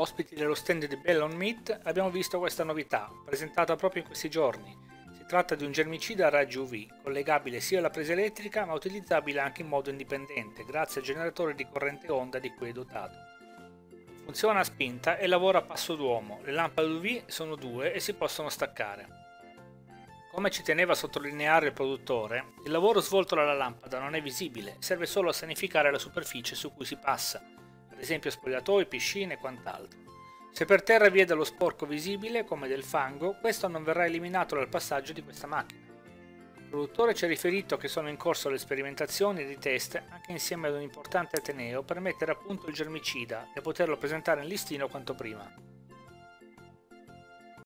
ospiti dello stand di BellonMit, abbiamo visto questa novità, presentata proprio in questi giorni. Si tratta di un germicida a raggi UV, collegabile sia alla presa elettrica ma utilizzabile anche in modo indipendente grazie al generatore di corrente onda di cui è dotato. Funziona a spinta e lavora a passo d'uomo, le lampade UV sono due e si possono staccare. Come ci teneva a sottolineare il produttore, il lavoro svolto dalla lampada non è visibile, serve solo a sanificare la superficie su cui si passa, ad esempio spogliatoi, piscine e quant'altro. Se per terra vi è dello sporco visibile, come del fango, questo non verrà eliminato dal passaggio di questa macchina. Il produttore ci ha riferito che sono in corso le sperimentazioni di test anche insieme ad un importante ateneo per mettere a punto il germicida e poterlo presentare in listino quanto prima.